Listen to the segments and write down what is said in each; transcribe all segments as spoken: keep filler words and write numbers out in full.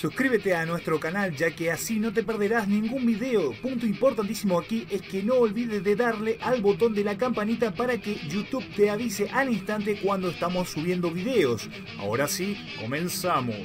Suscríbete a nuestro canal, ya que así no te perderás ningún video. Punto importantísimo aquí es que no olvides de darle al botón de la campanita para que YouTube te avise al instante cuando estamos subiendo videos. Ahora sí, comenzamos.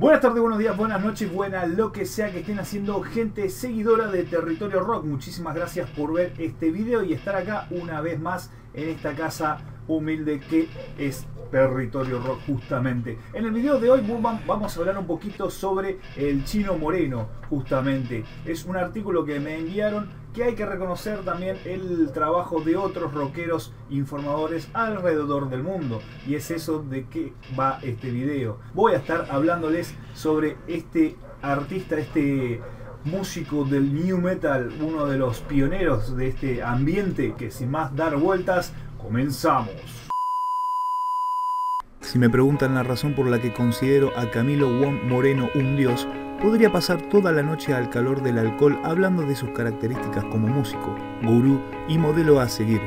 Buenas tardes, buenos días, buenas noches, buena lo que sea que estén haciendo, gente seguidora de Territorio Rock. Muchísimas gracias por ver este video y estar acá una vez más en esta casa humilde que es Territorio Rock, justamente. En el video de hoy, Boomban, vamos a hablar un poquito sobre el Chino Moreno, justamente. Es un artículo que me enviaron, que hay que reconocer también el trabajo de otros rockeros informadores alrededor del mundo. Y es eso de que va este video. Voy a estar hablándoles sobre este artista, este músico del new metal, uno de los pioneros de este ambiente, que sin más dar vueltas, comenzamos. Si me preguntan la razón por la que considero a Camilo Wong Moreno un dios, podría pasar toda la noche al calor del alcohol hablando de sus características como músico, gurú y modelo a seguir.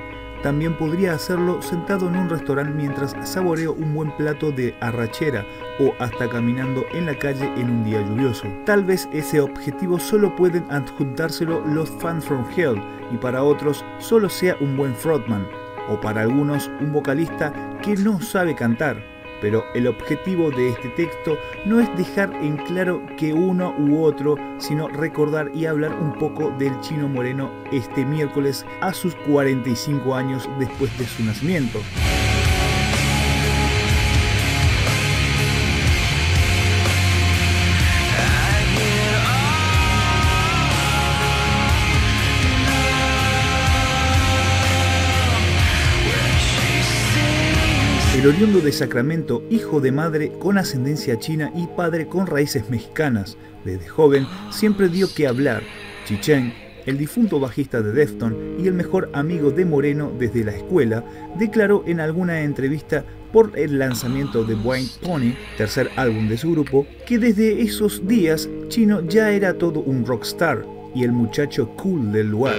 También podría hacerlo sentado en un restaurante mientras saboreo un buen plato de arrachera o hasta caminando en la calle en un día lluvioso. Tal vez ese objetivo solo pueden adjuntárselo los fans from hell y para otros solo sea un buen frontman o para algunos un vocalista que no sabe cantar. Pero el objetivo de este texto no es dejar en claro que uno u otro, sino recordar y hablar un poco del Chino Moreno este miércoles a sus cuarenta y cinco años después de su nacimiento. El oriundo de Sacramento, hijo de madre con ascendencia china y padre con raíces mexicanas, desde joven siempre dio que hablar. Chi Cheng, el difunto bajista de Deftones y el mejor amigo de Moreno desde la escuela, declaró en alguna entrevista por el lanzamiento de White Pony, tercer álbum de su grupo, que desde esos días Chino ya era todo un rockstar y el muchacho cool del lugar.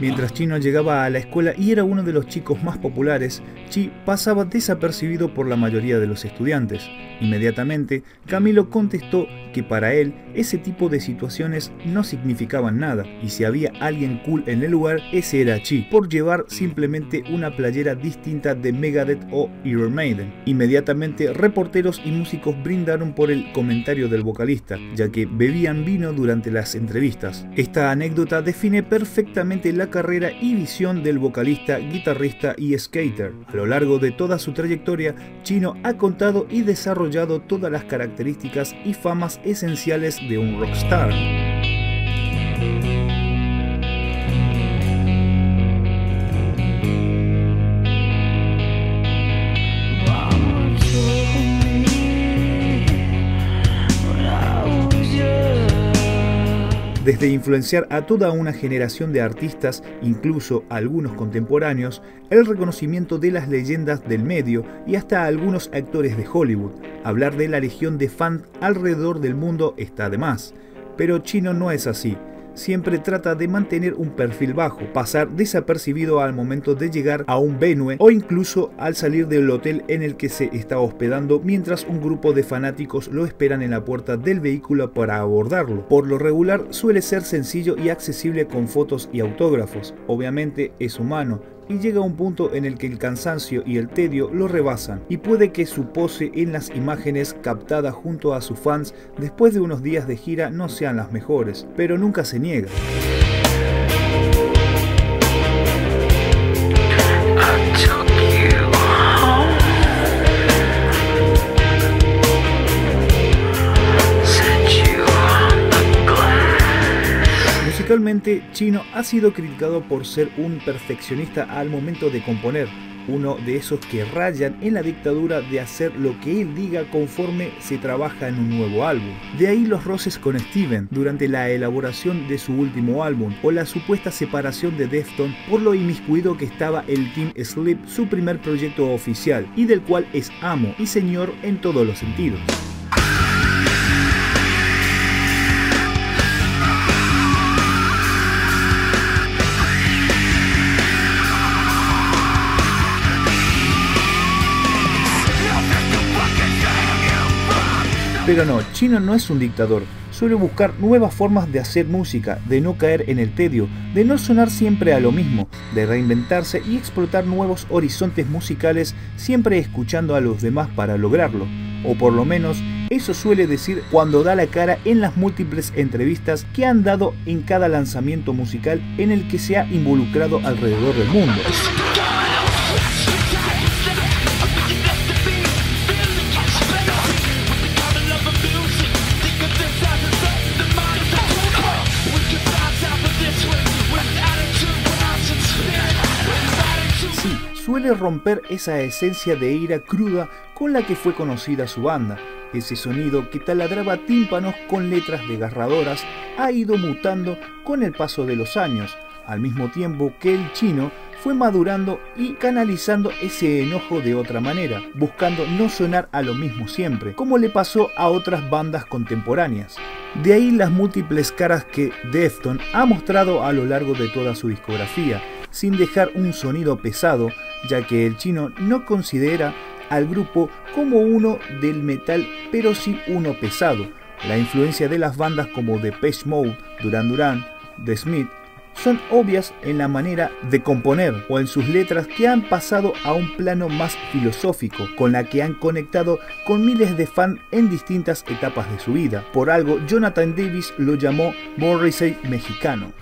Mientras Chino llegaba a la escuela y era uno de los chicos más populares, Chi pasaba desapercibido por la mayoría de los estudiantes. Inmediatamente, Camilo contestó que para él ese tipo de situaciones no significaban nada y si había alguien cool en el lugar, ese era Chi, por llevar simplemente una playera distinta de Megadeth o Iron Maiden. Inmediatamente, reporteros y músicos brindaron por el comentario del vocalista, ya que bebían vino durante las entrevistas. Esta anécdota define perfectamente la carrera y visión del vocalista, guitarrista y skater. A lo largo de toda su trayectoria, Chino ha contado y desarrollado todas las características y famas esenciales de un rockstar. Desde influenciar a toda una generación de artistas, incluso algunos contemporáneos, el reconocimiento de las leyendas del medio y hasta algunos actores de Hollywood. Hablar de la legión de fans alrededor del mundo está de más. Pero Chino no es así. Siempre trata de mantener un perfil bajo, pasar desapercibido al momento de llegar a un venue o incluso al salir del hotel en el que se está hospedando mientras un grupo de fanáticos lo esperan en la puerta del vehículo para abordarlo. Por lo regular suele ser sencillo y accesible con fotos y autógrafos. Obviamente es humano y llega a un punto en el que el cansancio y el tedio lo rebasan y puede que su pose en las imágenes captadas junto a sus fans después de unos días de gira no sean las mejores, pero nunca se niega. Musicalmente, Chino ha sido criticado por ser un perfeccionista al momento de componer, uno de esos que rayan en la dictadura de hacer lo que él diga conforme se trabaja en un nuevo álbum. De ahí los roces con Steven durante la elaboración de su último álbum, o la supuesta separación de Deftones por lo inmiscuido que estaba el Team Sleep, su primer proyecto oficial, y del cual es amo y señor en todos los sentidos. Pero no, Chino no es un dictador, suele buscar nuevas formas de hacer música, de no caer en el tedio, de no sonar siempre a lo mismo, de reinventarse y explotar nuevos horizontes musicales, siempre escuchando a los demás para lograrlo, o por lo menos eso suele decir cuando da la cara en las múltiples entrevistas que han dado en cada lanzamiento musical en el que se ha involucrado alrededor del mundo. Suele romper esa esencia de ira cruda con la que fue conocida su banda. Ese sonido que taladraba tímpanos con letras desgarradoras ha ido mutando con el paso de los años, al mismo tiempo que el Chino fue madurando y canalizando ese enojo de otra manera, buscando no sonar a lo mismo siempre, como le pasó a otras bandas contemporáneas. De ahí las múltiples caras que Deftones ha mostrado a lo largo de toda su discografía, sin dejar un sonido pesado, ya que el Chino no considera al grupo como uno del metal, pero sí uno pesado. La influencia de las bandas como Depeche Mode, Duran Duran, The Smith, son obvias en la manera de componer o en sus letras, que han pasado a un plano más filosófico, con la que han conectado con miles de fans en distintas etapas de su vida. Por algo, Jonathan Davis lo llamó Morrissey mexicano.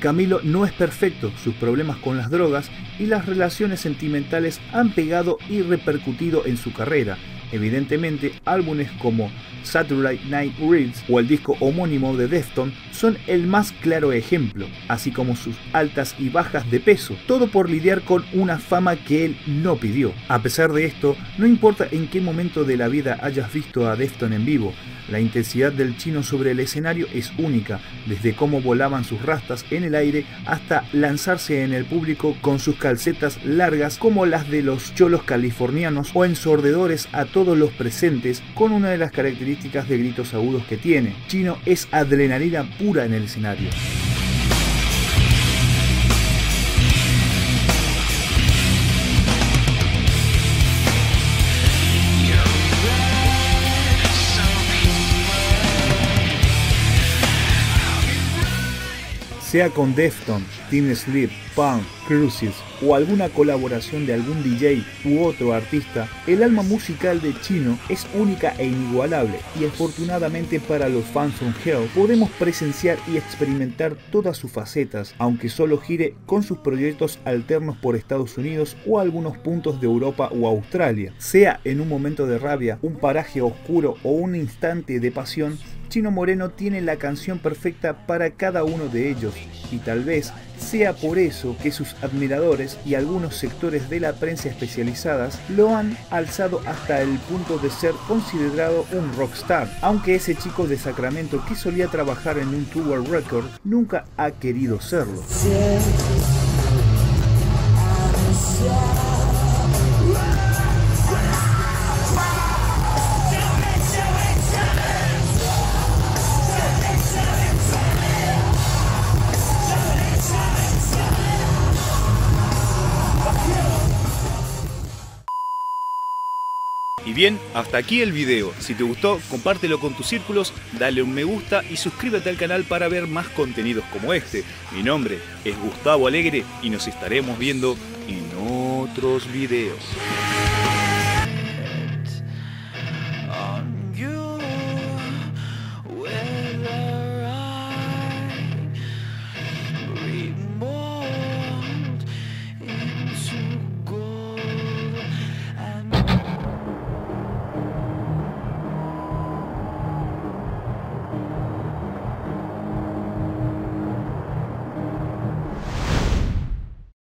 Camilo no es perfecto, sus problemas con las drogas y las relaciones sentimentales han pegado y repercutido en su carrera. Evidentemente, álbumes como Saturday Night Reels o el disco homónimo de Deftones son el más claro ejemplo, así como sus altas y bajas de peso, todo por lidiar con una fama que él no pidió. A pesar de esto, no importa en qué momento de la vida hayas visto a Deftones en vivo, la intensidad del Chino sobre el escenario es única, desde cómo volaban sus rastas en el aire hasta lanzarse en el público con sus calcetas largas como las de los cholos californianos, o ensordedores a todos los presentes, con una de las características de gritos agudos que tiene. Chino es adrenalina pura en el escenario. Sea con Deftones, Team Sleep, Punk, Cruises o alguna colaboración de algún D J u otro artista, el alma musical de Chino es única e inigualable, y afortunadamente para los fans from Hell podemos presenciar y experimentar todas sus facetas, aunque solo gire con sus proyectos alternos por Estados Unidos o algunos puntos de Europa o Australia. Sea en un momento de rabia, un paraje oscuro o un instante de pasión, Chino Moreno tiene la canción perfecta para cada uno de ellos, y tal vez sea por eso que sus admiradores y algunos sectores de la prensa especializadas lo han alzado hasta el punto de ser considerado un rockstar, aunque ese chico de Sacramento que solía trabajar en un Tower Record nunca ha querido serlo. Y bien, hasta aquí el video. Si te gustó, compártelo con tus círculos, dale un me gusta y suscríbete al canal para ver más contenidos como este. Mi nombre es Gustavo Alegre y nos estaremos viendo en otros videos.